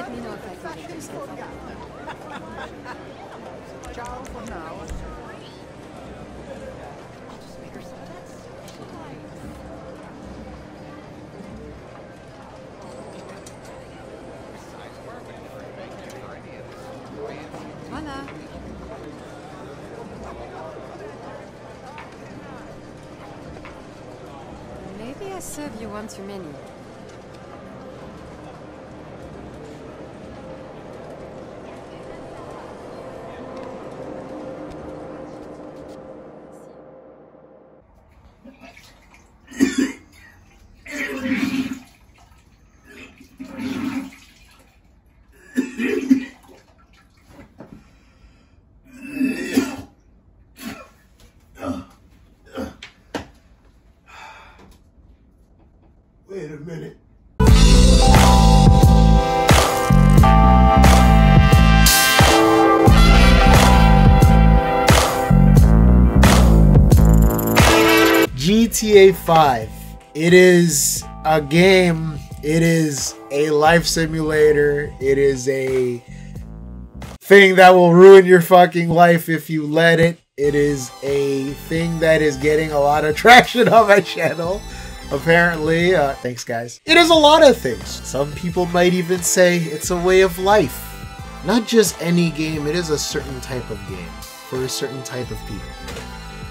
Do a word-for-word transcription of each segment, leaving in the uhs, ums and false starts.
Let me know if I can get this stuff. Ciao for now. Serve you one too many. G T A five. It is a game. It is a life simulator. It is a thing that will ruin your fucking life if you let it. It is a thing that is getting a lot of traction on my channel. Apparently, uh, thanks guys. It is a lot of things. Some people might even say it's a way of life. Not just any game, it is a certain type of game for a certain type of people.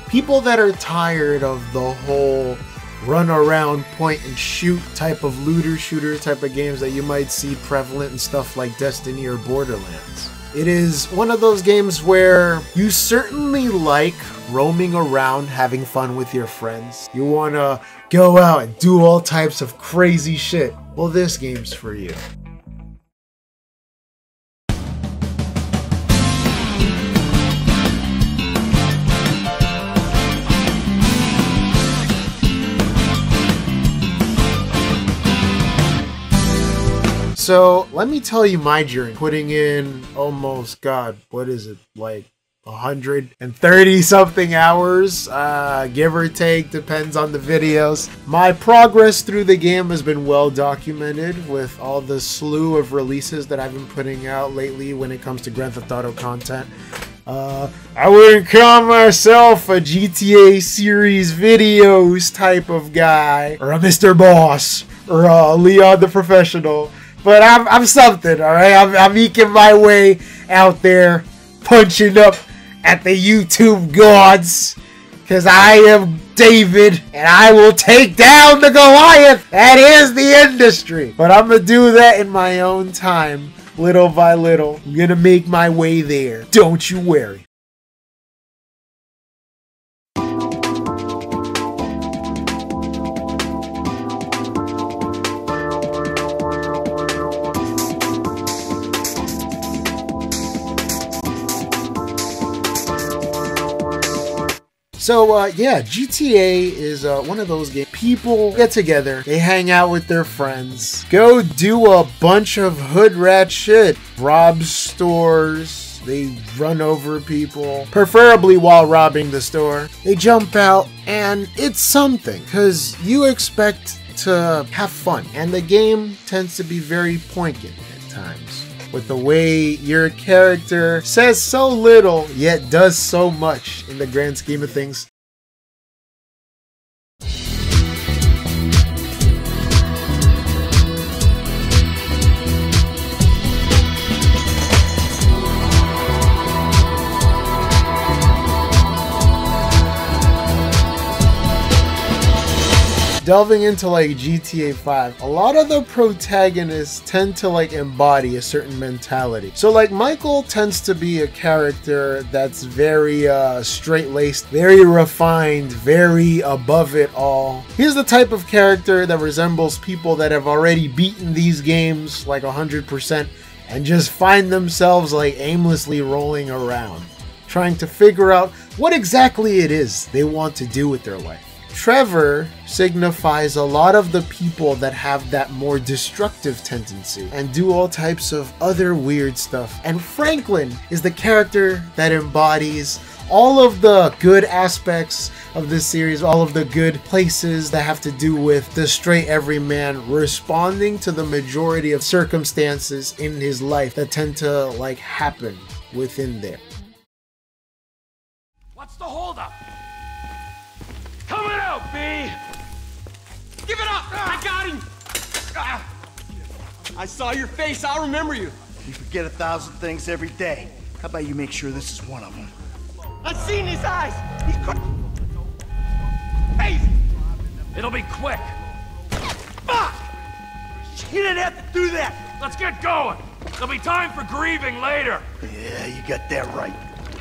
People that are tired of the whole run around, point and shoot type of looter shooter type of games that you might see prevalent in stuff like Destiny or Borderlands. It is one of those games where you certainly like roaming around, having fun with your friends. You want to go out and do all types of crazy shit. Well, this game's for you. So let me tell you my journey, putting in almost, God, what is it, like one hundred thirty something hours, uh, give or take, depends on the videos. My progress through the game has been well documented with all the slew of releases that I've been putting out lately when it comes to Grand Theft Auto content. Uh, I wouldn't call myself a G T A series videos type of guy, or a Mister Boss, or a Leon the Professional. But I'm, I'm something, alright? I'm, I'm eking my way out there, punching up at the YouTube gods. Because I am David, and I will take down the Goliath. That is the industry. But I'm going to do that in my own time, little by little. I'm going to make my way there. Don't you worry. So, uh, yeah, G T A is uh, one of those games. People get together, they hang out with their friends, go do a bunch of hood rat shit, rob stores, they run over people, preferably while robbing the store. They jump out, and it's something, because you expect to have fun, and the game tends to be very poignant at times, with the way your character says so little, yet does so much in the grand scheme of things. Delving into like G T A five, a lot of the protagonists tend to like embody a certain mentality. So like Michael tends to be a character that's very uh, straight-laced, very refined, very above it all. He's the type of character that resembles people that have already beaten these games like one hundred percent and just find themselves like aimlessly rolling around, trying to figure out what exactly it is they want to do with their life. Trevor signifies a lot of the people that have that more destructive tendency and do all types of other weird stuff. And Franklin is the character that embodies all of the good aspects of this series, all of the good places that have to do with the straight everyman responding to the majority of circumstances in his life that tend to like happen within there. What's the holdup? Coming out, B! Give it up! I got him! I saw your face, I'll remember you. You forget a thousand things every day. How about you make sure this is one of them? I've seen his eyes! He's quick! Face! It'll be quick! Fuck! She didn't have to do that! Let's get going! There'll be time for grieving later! Yeah, you got that right.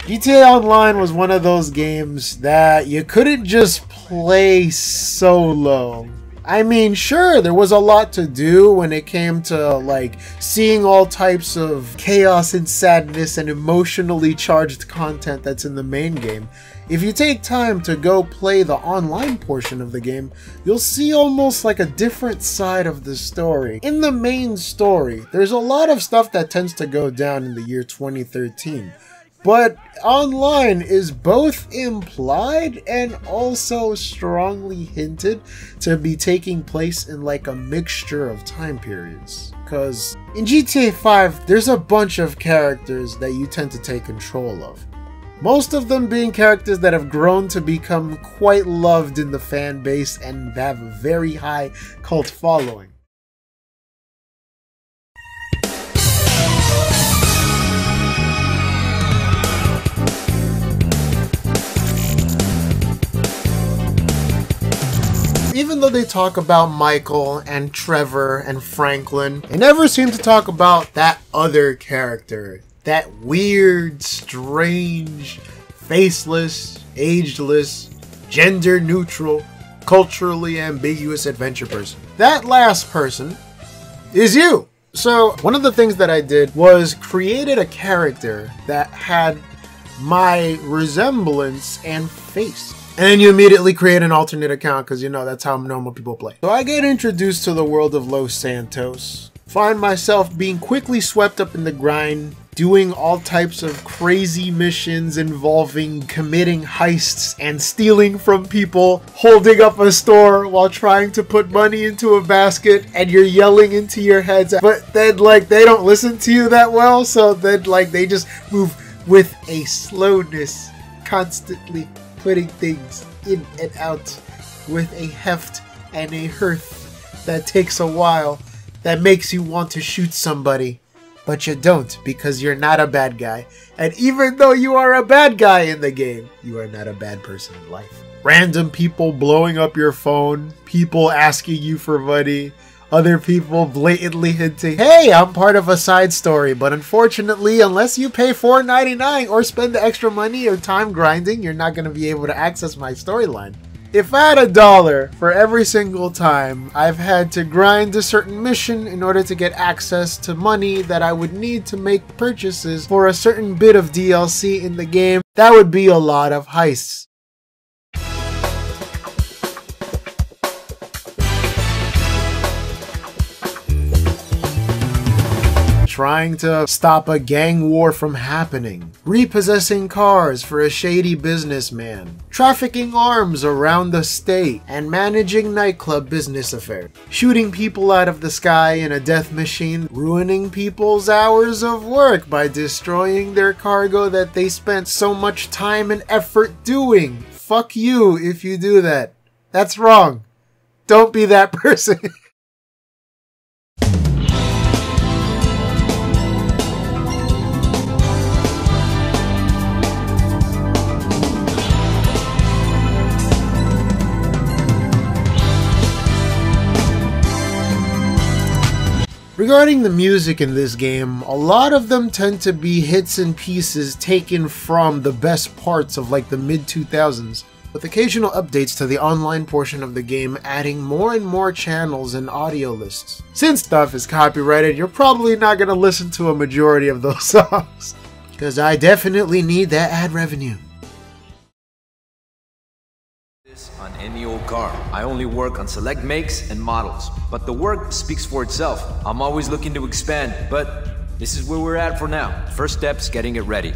G T A Online was one of those games that you couldn't just play solo. I mean, sure, there was a lot to do when it came to like seeing all types of chaos and sadness and emotionally charged content that's in the main game. If you take time to go play the online portion of the game, you'll see almost like a different side of the story. In the main story, there's a lot of stuff that tends to go down in the year twenty thirteen. But online is both implied and also strongly hinted to be taking place in like a mixture of time periods. Because in G T A five, there's a bunch of characters that you tend to take control of. Most of them being characters that have grown to become quite loved in the fan base and have a very high cult following. Even though they talk about Michael and Trevor and Franklin, they never seem to talk about that other character. That weird, strange, faceless, ageless, gender-neutral, culturally ambiguous adventure person. That last person is you. So one of the things that I did was created a character that had my resemblance and face. And then you immediately create an alternate account because, you know, that's how normal people play. So I get introduced to the world of Los Santos, find myself being quickly swept up in the grind, doing all types of crazy missions involving committing heists and stealing from people, holding up a store while trying to put money into a basket, and you're yelling into your heads. But then, like, they don't listen to you that well, so then, like, they just move with a slowness, constantly putting things in and out with a heft and a hearth that takes a while, that makes you want to shoot somebody, but you don't because you're not a bad guy. And even though you are a bad guy in the game, you are not a bad person in life. Random people blowing up your phone, people asking you for money, other people blatantly hinting, hey, I'm part of a side story, but unfortunately, unless you pay four ninety-nine or spend the extra money or time grinding, you're not going to be able to access my storyline. If I had a dollar for every single time I've had to grind a certain mission in order to get access to money that I would need to make purchases for a certain bit of D L C in the game, that would be a lot of heists. Trying to stop a gang war from happening, repossessing cars for a shady businessman, trafficking arms around the state, and managing nightclub business affairs, shooting people out of the sky in a death machine, ruining people's hours of work by destroying their cargo that they spent so much time and effort doing. Fuck you if you do that. That's wrong. Don't be that person. Regarding the music in this game, a lot of them tend to be hits and pieces taken from the best parts of like the mid two thousands, with occasional updates to the online portion of the game adding more and more channels and audio lists. Since stuff is copyrighted, you're probably not going to listen to a majority of those songs, because I definitely need that ad revenue. On any old car. I only work on select makes and models, but the work speaks for itself. I'm always looking to expand, but this is where we're at for now. First step's getting it ready.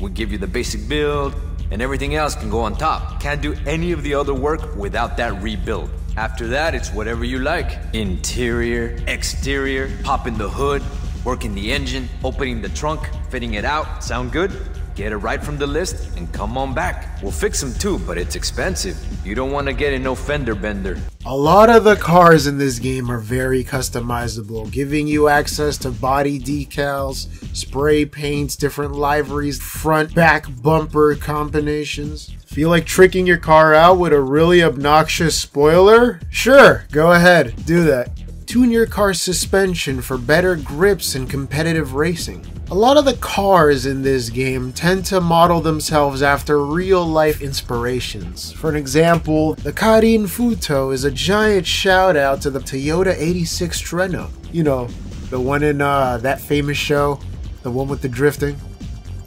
We give you the basic build, and everything else can go on top. Can't do any of the other work without that rebuild. After that, it's whatever you like. Interior, exterior, popping the hood, working the engine, opening the trunk, fitting it out. Sound good? Get it right from the list and come on back. We'll fix them too, but it's expensive. You don't want to get in no fender bender. A lot of the cars in this game are very customizable, giving you access to body decals, spray paints, different liveries, front back bumper combinations. Feel like tricking your car out with a really obnoxious spoiler? Sure, go ahead, do that. Tune your car's suspension for better grips in competitive racing. A lot of the cars in this game tend to model themselves after real-life inspirations. For an example, the Karin Futo is a giant shout-out to the Toyota eighty-six Treno. You know, the one in uh, that famous show, the one with the drifting.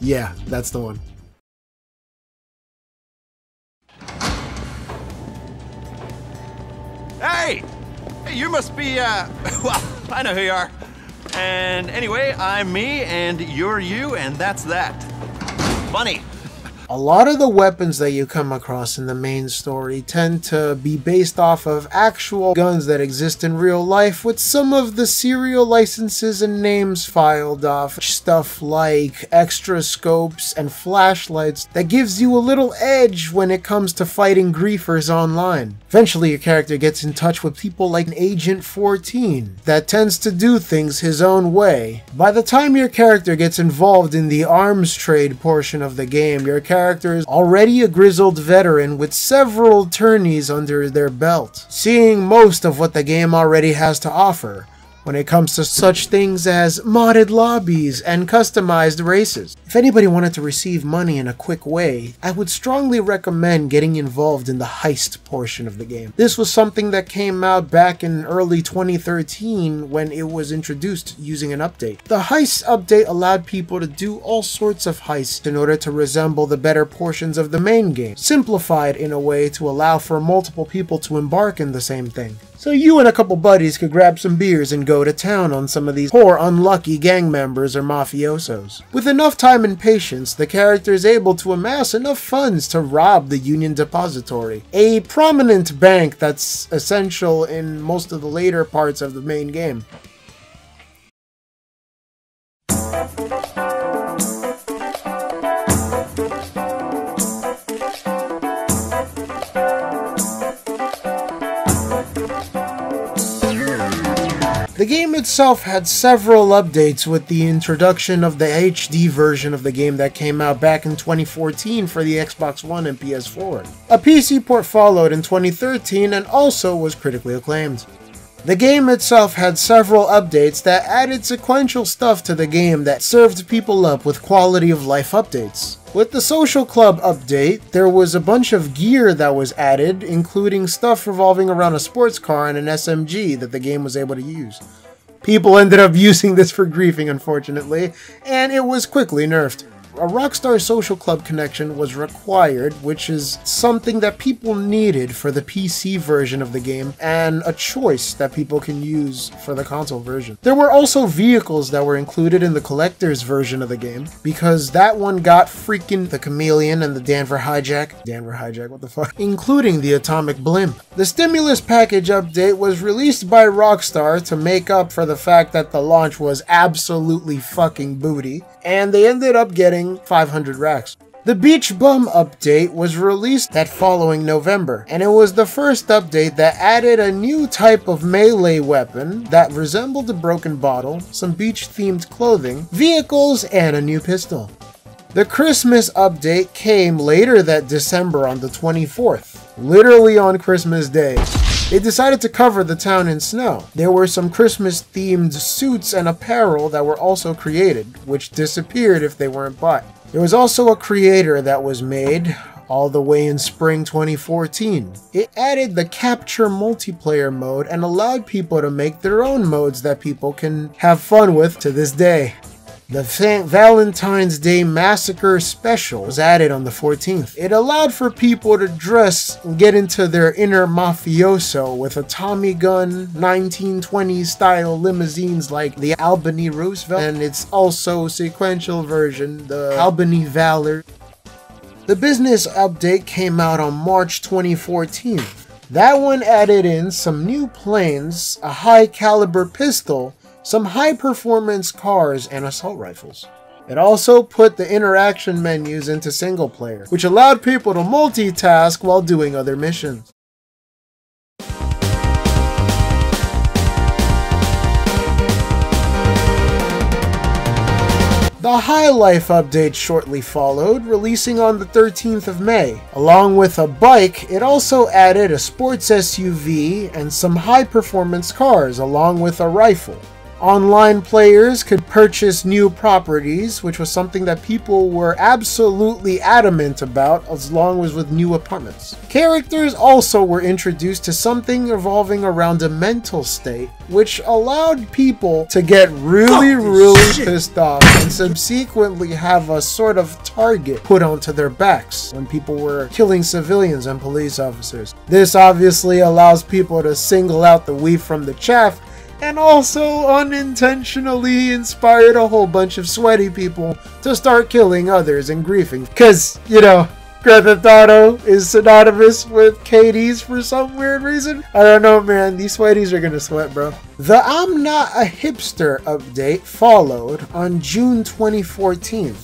Yeah, that's the one. Hey! Hey, you must be, uh, well, I know who you are. And anyway, I'm me, and you're you, and that's that. Funny. A lot of the weapons that you come across in the main story tend to be based off of actual guns that exist in real life, with some of the serial licenses and names filed off. Stuff like extra scopes and flashlights that gives you a little edge when it comes to fighting griefers online. Eventually your character gets in touch with people like Agent fourteen that tends to do things his own way. By the time your character gets involved in the arms trade portion of the game, your character is already a grizzled veteran with several tourneys under their belt, seeing most of what the game already has to offer when it comes to such things as modded lobbies and customized races. If anybody wanted to receive money in a quick way, I would strongly recommend getting involved in the heist portion of the game. This was something that came out back in early twenty thirteen when it was introduced using an update. The heist update allowed people to do all sorts of heists in order to resemble the better portions of the main game, simplified in a way to allow for multiple people to embark in the same thing. So you and a couple buddies could grab some beers and go to town on some of these poor unlucky gang members or mafiosos. With enough time and patience, the character is able to amass enough funds to rob the Union Depository, a prominent bank that's essential in most of the later parts of the main game. The game itself had several updates with the introduction of the H D version of the game that came out back in twenty fourteen for the Xbox One and P S four. A P C port followed in twenty thirteen and also was critically acclaimed. The game itself had several updates that added sequential stuff to the game that served people up with quality of life updates. With the Social Club update, there was a bunch of gear that was added, including stuff revolving around a sports car and an S M G that the game was able to use. People ended up using this for griefing, unfortunately, and it was quickly nerfed. A Rockstar Social Club connection was required, which is something that people needed for the P C version of the game, and a choice that people can use for the console version. There were also vehicles that were included in the collector's version of the game, because that one got freaking the Chameleon and the Danver Hijack. Danver Hijack, what the fuck? Including the Atomic Blimp. The stimulus package update was released by Rockstar to make up for the fact that the launch was absolutely fucking booty, and they ended up getting five hundred racks. The Beach Bum update was released that following November, and it was the first update that added a new type of melee weapon that resembled a broken bottle, some beach-themed clothing, vehicles, and a new pistol. The Christmas update came later that December on the twenty-fourth, literally on Christmas Day. They decided to cover the town in snow. There were some Christmas-themed suits and apparel that were also created, which disappeared if they weren't bought. There was also a creator that was made all the way in spring twenty fourteen. It added the capture multiplayer mode and allowed people to make their own modes that people can have fun with to this day. The Saint Valentine's Day Massacre Special was added on the fourteenth. It allowed for people to dress and get into their inner mafioso with a Tommy gun, nineteen twenties style limousines like the Albany Roosevelt, and its also sequential version, the Albany Valor. The business update came out on March twenty fourteen. That one added in some new planes, a high-caliber pistol, some high-performance cars, and assault rifles. It also put the interaction menus into single player, which allowed people to multitask while doing other missions. The High Life update shortly followed, releasing on the thirteenth of May. Along with a bike, it also added a sports S U V and some high-performance cars, along with a rifle. Online players could purchase new properties, which was something that people were absolutely adamant about as long as with new apartments. Characters also were introduced to something revolving around a mental state, which allowed people to get really, really pissed off and subsequently have a sort of target put onto their backs when people were killing civilians and police officers. This obviously allows people to single out the wheat from the chaff, and also unintentionally inspired a whole bunch of sweaty people to start killing others and griefing. Because, you know, Grand Theft Auto is synonymous with K Ds for some weird reason. I don't know, man. These sweaties are gonna sweat, bro. The I'm Not a Hipster update followed on June twenty fourteen.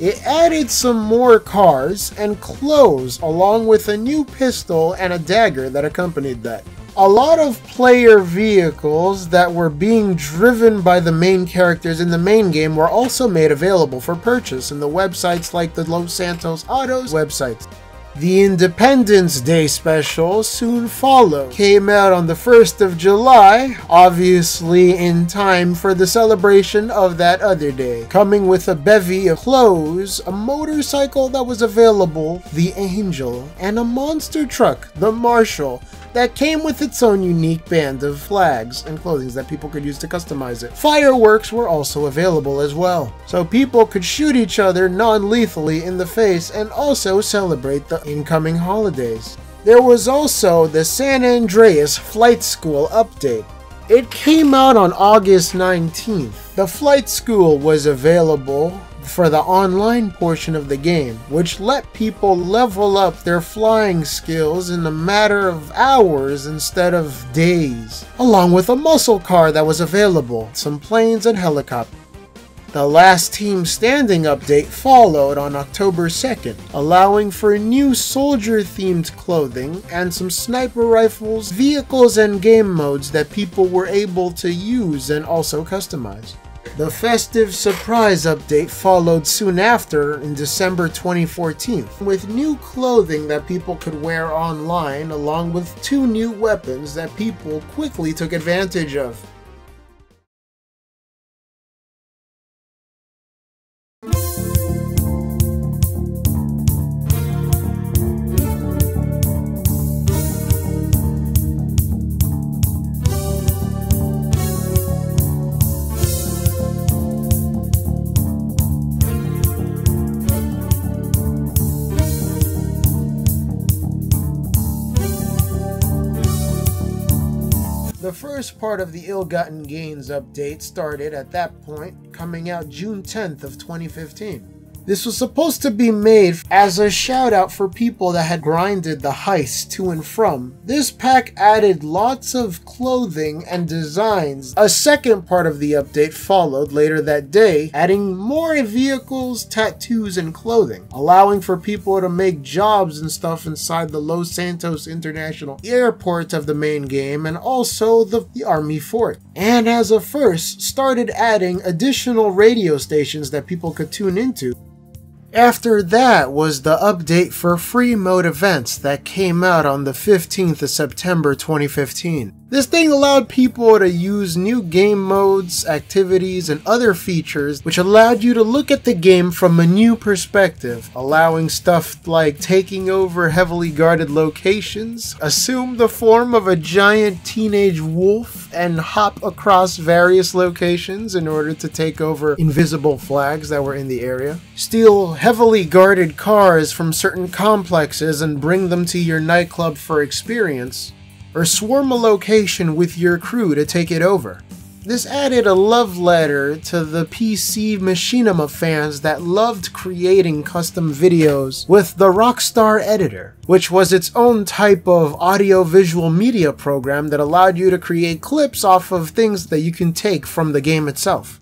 It added some more cars and clothes, along with a new pistol and a dagger that accompanied that. A lot of player vehicles that were being driven by the main characters in the main game were also made available for purchase in the websites like the Los Santos Autos websites. The Independence Day Special soon followed, came out on the first of July, obviously in time for the celebration of that other day, coming with a bevy of clothes, a motorcycle that was available, the Angel, and a monster truck, the Marshall, that came with its own unique band of flags and clothings that people could use to customize it. Fireworks were also available as well, so people could shoot each other non-lethally in the face and also celebrate the incoming holidays. There was also the San Andreas Flight School update. It came out on August nineteenth. The Flight School was available for the online portion of the game, which let people level up their flying skills in a matter of hours instead of days, along with a muscle car that was available, some planes and helicopters. The Last Team Standing update followed on October second, allowing for new soldier-themed clothing and some sniper rifles, vehicles, and game modes that people were able to use and also customize. The Festive Surprise update followed soon after in December twenty fourteen, with new clothing that people could wear online, along with two new weapons that people quickly took advantage of. The first part of the ill-gotten gains update started at that point, coming out June tenth of twenty fifteen. This was supposed to be made as a shout-out for people that had grinded the heist to and from. This pack added lots of clothing and designs. A second part of the update followed later that day, adding more vehicles, tattoos, and clothing, allowing for people to make jobs and stuff inside the Los Santos International Airport of the main game, and also the, the Army Fort. And as a first, started adding additional radio stations that people could tune into. After that was the update for free mode events that came out on the fifteenth of September twenty fifteen. This thing allowed people to use new game modes, activities, and other features, which allowed you to look at the game from a new perspective, allowing stuff like taking over heavily guarded locations, assume the form of a giant teenage wolf, and hop across various locations in order to take over invisible flags that were in the area, steal heavily guarded cars from certain complexes and bring them to your nightclub for experience, or swarm a location with your crew to take it over. This added a love letter to the P C Machinima fans that loved creating custom videos with the Rockstar Editor, which was its own type of audio-visual media program that allowed you to create clips off of things that you can take from the game itself.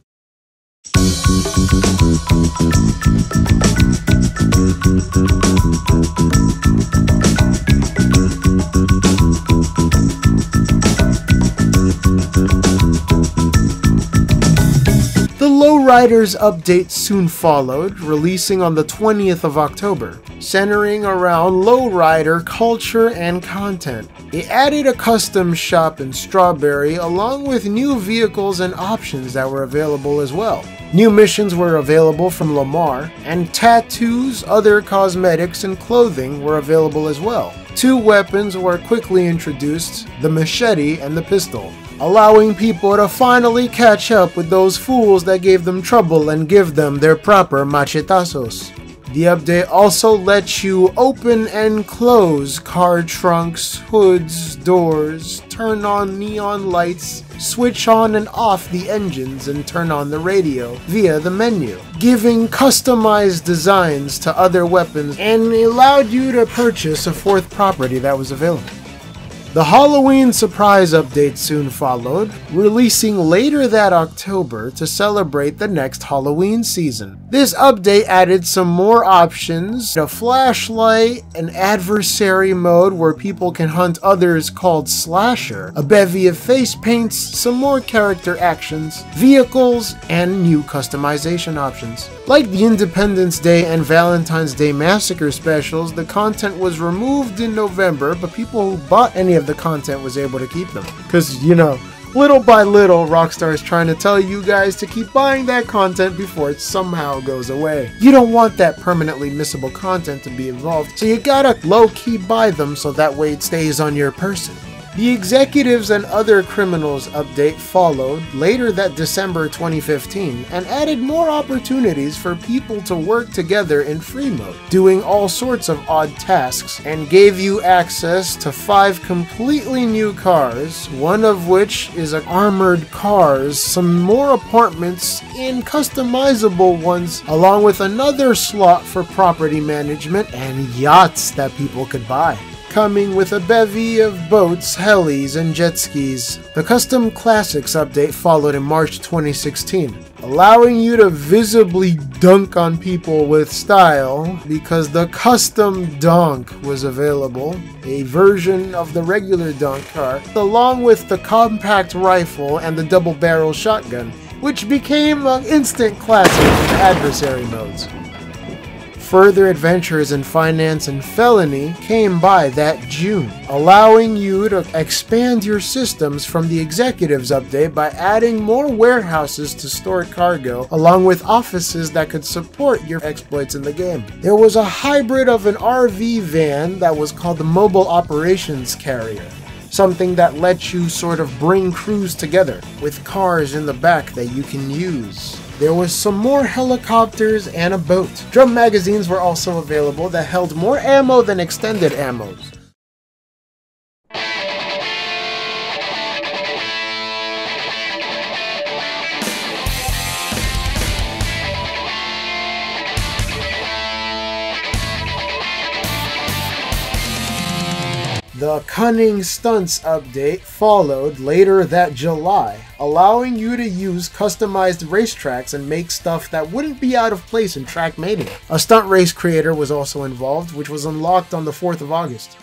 The Lowriders update soon followed, releasing on the twentieth of October, centering around lowrider culture and content. It added a custom shop in Strawberry along with new vehicles and options that were available as well. New missions were available from Lamar, and tattoos, other cosmetics, and clothing were available as well. Two weapons were quickly introduced, the machete and the pistol, allowing people to finally catch up with those fools that gave them trouble and give them their proper machetazos. The update also lets you open and close car trunks, hoods, doors, turn on neon lights, switch on and off the engines, and turn on the radio via the menu, giving customized designs to other weapons, and allowed you to purchase a fourth property that was available. The Halloween surprise update soon followed, releasing later that October to celebrate the next Halloween season. This update added some more options, a flashlight, an adversary mode where people can hunt others called Slasher, a bevy of face paints, some more character actions, vehicles, and new customization options. Like the Independence Day and Valentine's Day Massacre Specials, the content was removed in November, but people who bought any of of the content was able to keep them, because, you know, little by little Rockstar is trying to tell you guys to keep buying that content before it somehow goes away. You don't want that permanently missable content to be involved, so you gotta low-key buy them so that way it stays on your person. The Executives and Other Criminals update followed later that December twenty fifteen and added more opportunities for people to work together in free mode, doing all sorts of odd tasks, and gave you access to five completely new cars, one of which is an armored cars, some more apartments and customizable ones, along with another slot for property management and yachts that people could buy. Coming with a bevy of boats, helis, and jet skis. The Custom Classics update followed in March twenty sixteen, allowing you to visibly dunk on people with style because the Custom Donk was available, a version of the regular Donk car, along with the compact rifle and the double-barrel shotgun, which became an instant classic in adversary modes. Further adventures in finance and felony came by that June, allowing you to expand your systems from the Executives update by adding more warehouses to store cargo, along with offices that could support your exploits in the game. There was a hybrid of an R V van that was called the Mobile Operations Carrier, something that lets you sort of bring crews together, with cars in the back that you can use. There was some more helicopters and a boat. Drum magazines were also available that held more ammo than extended ammos. The Cunning Stunts update followed later that July, allowing you to use customized racetracks and make stuff that wouldn't be out of place in Trackmania. A stunt race creator was also involved, which was unlocked on the fourth of August.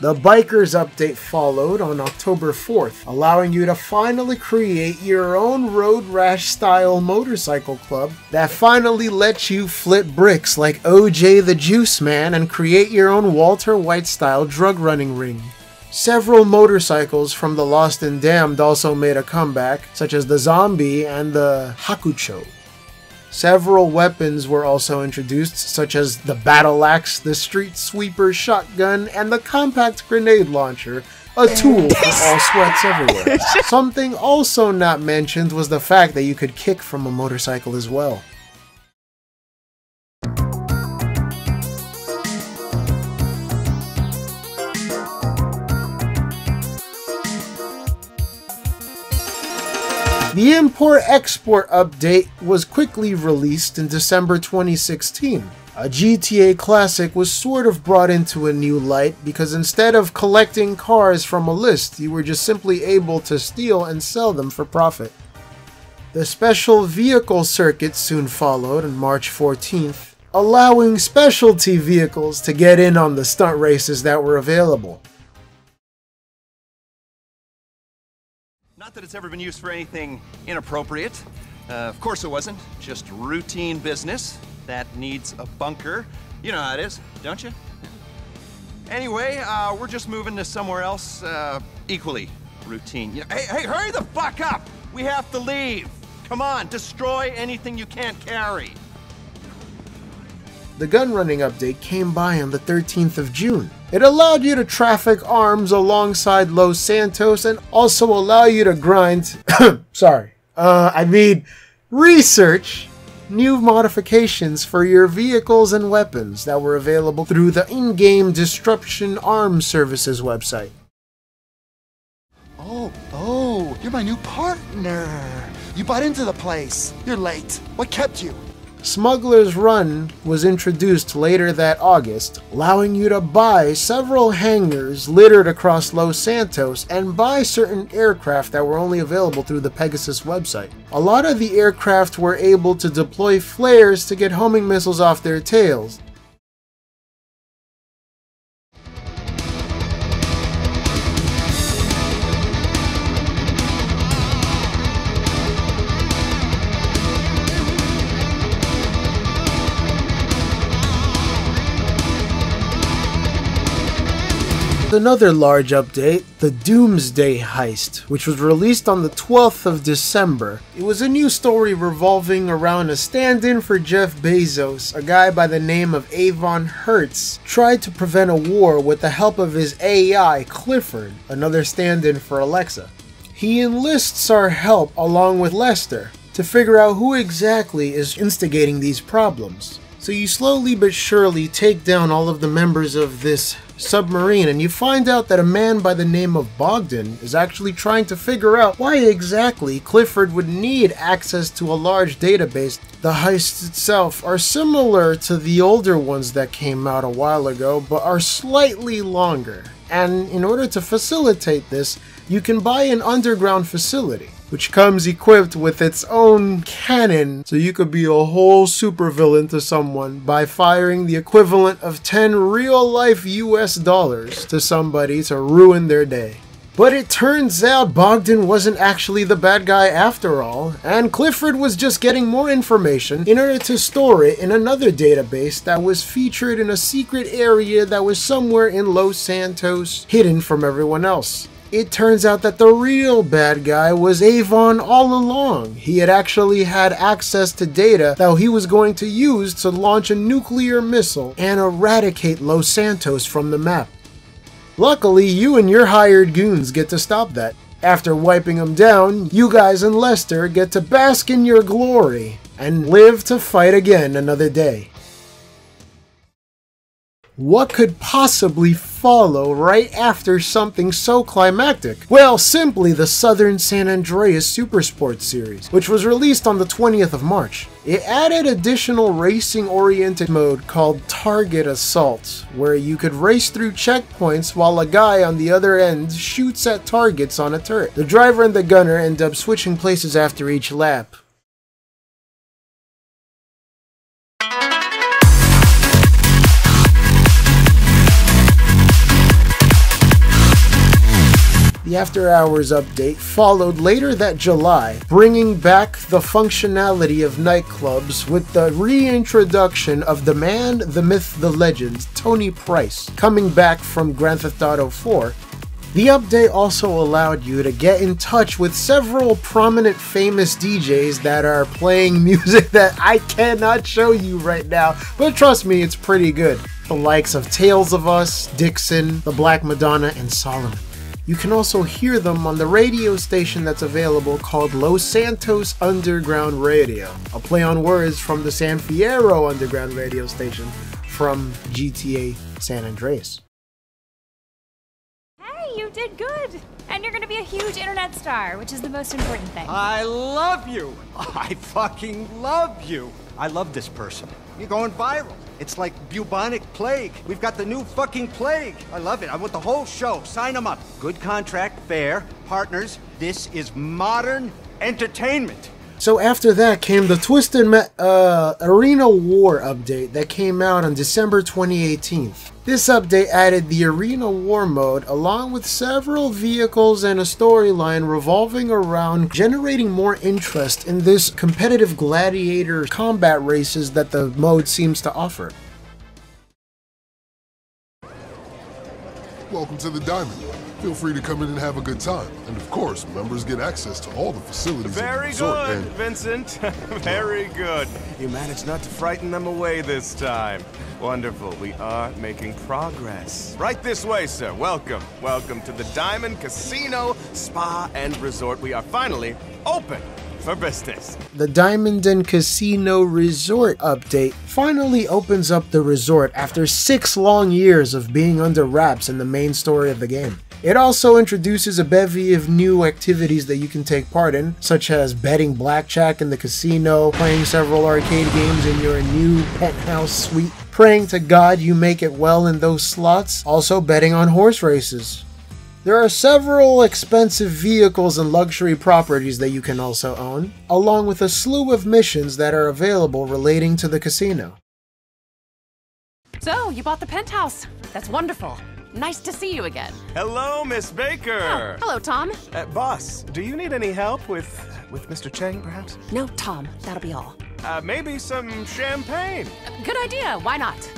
The Bikers update followed on October fourth, allowing you to finally create your own Road Rash style motorcycle club that finally lets you flip bricks like O J the Juice Man and create your own Walter White style drug running ring. Several motorcycles from the Lost and Damned also made a comeback, such as the Zombie and the Hakucho. Several weapons were also introduced, such as the battle axe, the street sweeper shotgun, and the compact grenade launcher, a tool for all sweats everywhere. Something also not mentioned was the fact that you could kick from a motorcycle as well. The import-export update was quickly released in December twenty sixteen. A G T A classic was sort of brought into a new light because instead of collecting cars from a list, you were just simply able to steal and sell them for profit. The special vehicle circuit soon followed on March fourteenth, allowing specialty vehicles to get in on the stunt races that were available. Not that it's ever been used for anything inappropriate. Uh, of course it wasn't, just routine business. That needs a bunker. You know how it is, don't you? Anyway, uh, we're just moving to somewhere else uh, equally routine. You know, hey, hey, hurry the fuck up! We have to leave! Come on, destroy anything you can't carry! The gun running update came by on the thirteenth of June. It allowed you to traffic arms alongside Los Santos and also allow you to grind... sorry, uh, I mean research new modifications for your vehicles and weapons that were available through the in-game Destruction Arms Services website. Oh, oh, you're my new partner. You bought into the place. You're late. What kept you? Smuggler's Run was introduced later that August, allowing you to buy several hangars littered across Los Santos and buy certain aircraft that were only available through the Pegasus website. A lot of the aircraft were able to deploy flares to get homing missiles off their tails. Another large update, the Doomsday Heist, which was released on the twelfth of December. It was a new story revolving around a stand-in for Jeff Bezos. A guy by the name of Avon Hertz tried to prevent a war with the help of his A I, Clifford, another stand-in for Alexa. He enlists our help along with Lester to figure out who exactly is instigating these problems. So you slowly but surely take down all of the members of this submarine, and you find out that a man by the name of Bogdan is actually trying to figure out why exactly Clifford would need access to a large database. The heists itself are similar to the older ones that came out a while ago, but are slightly longer. And in order to facilitate this, you can buy an underground facility, which comes equipped with its own cannon, so you could be a whole supervillain to someone by firing the equivalent of ten real-life U S dollars to somebody to ruin their day. But it turns out Bogdan wasn't actually the bad guy after all, and Clifford was just getting more information in order to store it in another database that was featured in a secret area that was somewhere in Los Santos, hidden from everyone else. It turns out that the real bad guy was Avon all along. He had actually had access to data that he was going to use to launch a nuclear missile and eradicate Los Santos from the map. Luckily, you and your hired goons get to stop that. After wiping them down, you guys and Lester get to bask in your glory and live to fight again another day. What could possibly follow right after something so climactic? Well, simply the Southern San Andreas Supersports series, which was released on the twentieth of March. It added additional racing-oriented mode called Target Assault, where you could race through checkpoints while a guy on the other end shoots at targets on a turret. The driver and the gunner end up switching places after each lap. The After Hours update followed later that July, bringing back the functionality of nightclubs with the reintroduction of the man, the myth, the legend, Tony Price, coming back from Grand Theft Auto four. The update also allowed you to get in touch with several prominent famous D Js that are playing music that I cannot show you right now, but trust me, it's pretty good. The likes of Tales of Us, Dixon, the Black Madonna, and Solomon. You can also hear them on the radio station that's available called Los Santos Underground Radio, a play on words from the San Fierro Underground Radio station from G T A San Andreas. Hey, you did good! And you're gonna be a huge internet star, which is the most important thing. I love you. I fucking love you. I love this person. You're going viral. It's like bubonic plague. We've got the new fucking plague. I love it. I want the whole show. Sign them up. Good contract, fair, partners. This is modern entertainment. So after that came the Twisted Ma uh, Arena War update that came out on December twenty eighteen. This update added the Arena War mode along with several vehicles and a storyline revolving around generating more interest in this competitive gladiator combat races that the mode seems to offer. Welcome to the Diamond. Feel free to come in and have a good time. And of course, members get access to all the facilities. Very good, Vincent. Very good. You managed not to frighten them away this time. Wonderful. We are making progress. Right this way, sir. Welcome. Welcome to the Diamond Casino, Spa, and Resort. We are finally open for business. The Diamond and Casino Resort update finally opens up the resort after six long years of being under wraps in the main story of the game. It also introduces a bevy of new activities that you can take part in, such as betting blackjack in the casino, playing several arcade games in your new penthouse suite, praying to God you make it well in those slots, also betting on horse races. There are several expensive vehicles and luxury properties that you can also own, along with a slew of missions that are available relating to the casino. So, you bought the penthouse. That's wonderful. Nice to see you again. Hello, Miss Baker. Oh, hello, Tom. Uh, boss, do you need any help with with Mister Chang, perhaps? No, Tom. That'll be all. Uh, maybe some champagne. Uh, good idea. Why not?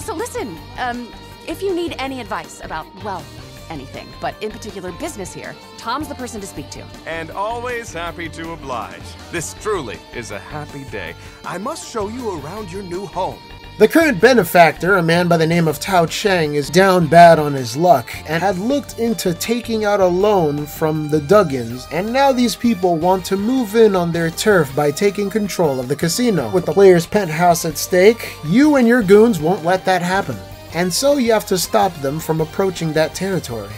So listen, um, if you need any advice about, well, anything, but in particular business here, Tom's the person to speak to. And always happy to oblige. This truly is a happy day. I must show you around your new home. The current benefactor, a man by the name of Tao Cheng, is down bad on his luck and had looked into taking out a loan from the Duggins, and now these people want to move in on their turf by taking control of the casino. With the player's penthouse at stake, you and your goons won't let that happen, and so you have to stop them from approaching that territory.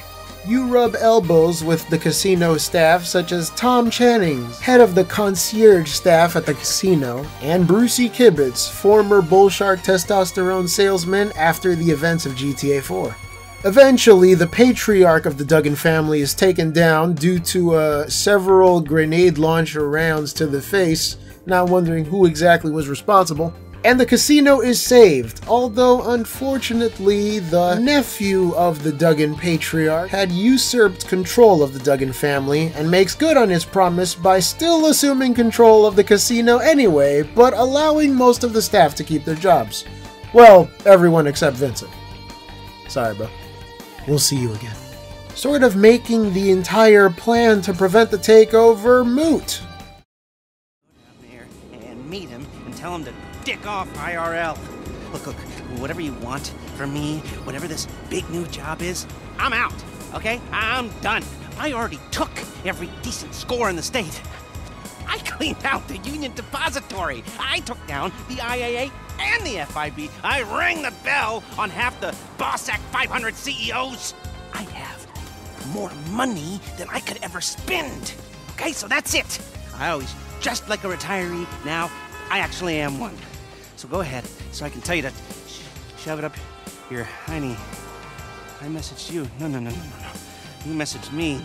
You rub elbows with the casino staff, such as Tom Channings, head of the concierge staff at the casino, and Brucey Kibitz, former bull shark testosterone salesman after the events of G T A four. Eventually, the patriarch of the Duggan family is taken down due to uh, several grenade launcher rounds to the face, not wondering who exactly was responsible. And the casino is saved, although unfortunately the nephew of the Duggan patriarch had usurped control of the Duggan family and makes good on his promise by still assuming control of the casino anyway, but allowing most of the staff to keep their jobs. Well, everyone except Vincent. Sorry, bro. We'll see you again. Sort of making the entire plan to prevent the takeover moot. Go down there and meet him and tell him to dick off, I R L. Look, look, whatever you want from me, whatever this big new job is, I'm out, okay? I'm done. I already took every decent score in the state. I cleaned out the Union Depository. I took down the I A A and the F I B. I rang the bell on half the Boss Act five hundred C E Os. I have more money than I could ever spend, okay? So that's it. I always dressed like a retiree. Now, I actually am one. So go ahead, so I can tell you to sh shove it up your hiney. I messaged you. No, no, no, no, no, no. You messaged me.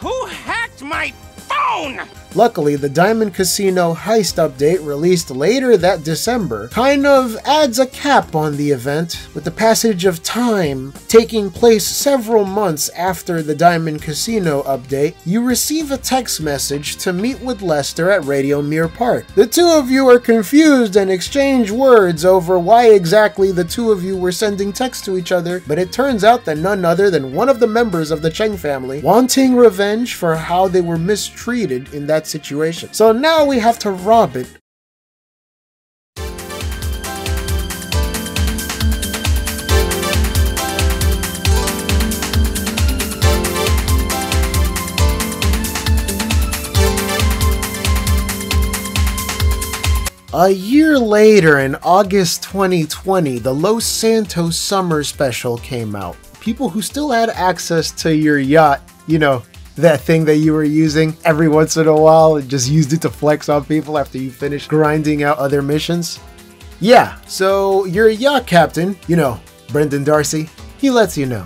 Who hacked my phone? Luckily, the Diamond Casino heist update released later that December kind of adds a cap on the event, with the passage of time taking place several months after the Diamond Casino update. You receive a text message to meet with Lester at Radio Mir Park. The two of you are confused and exchange words over why exactly the two of you were sending texts to each other, but it turns out that none other than one of the members of the Cheng family, wanting revenge for how they were mistreated in that situation. So now we have to rob it. A year later, in August twenty twenty, the Los Santos Summer Special came out. people who still had access to your yacht, you know, that thing that you were using every once in a while and just used it to flex on people after you finished grinding out other missions. Yeah, so your yacht captain, you know, Brendan Darcy, he lets you know.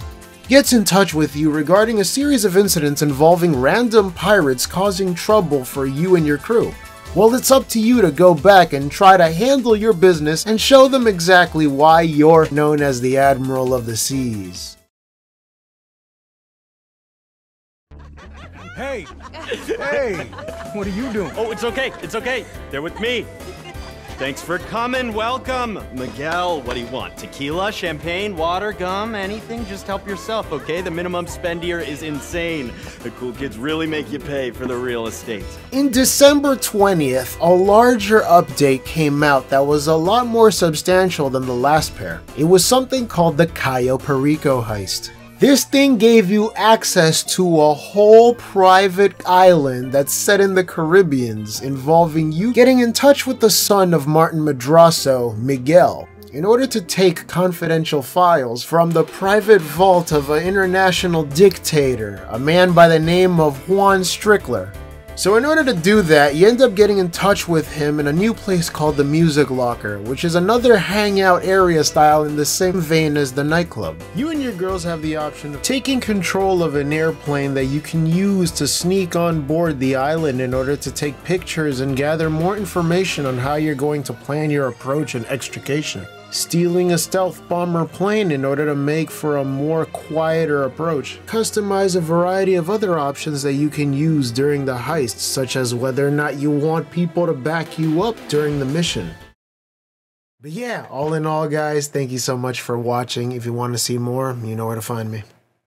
Gets in touch with you regarding a series of incidents involving random pirates causing trouble for you and your crew. Well, it's up to you to go back and try to handle your business and show them exactly why you're known as the Admiral of the Seas. Hey! Hey! What are you doing? Oh, it's okay, it's okay. They're with me. Thanks for coming, welcome! Miguel, what do you want? Tequila, champagne, water, gum, anything? Just help yourself, okay? The minimum spend here is insane. The cool kids really make you pay for the real estate. In December twentieth, a larger update came out that was a lot more substantial than the last pair. It was something called the Cayo Perico heist. This thing gave you access to a whole private island that's set in the Caribbeans, involving you getting in touch with the son of Martin Madrazo, Miguel, in order to take confidential files from the private vault of an international dictator, a man by the name of Juan Strickler. So in order to do that, you end up getting in touch with him in a new place called the Music Locker, which is another hangout area style in the same vein as the nightclub. You and your girls have the option of taking control of an airplane that you can use to sneak on board the island in order to take pictures and gather more information on how you're going to plan your approach and extrication. Stealing a stealth bomber plane in order to make for a more quieter approach. Customize a variety of other options that you can use during the heist, such as whether or not you want people to back you up during the mission. But yeah, all in all guys, thank you so much for watching. If you want to see more, you know where to find me.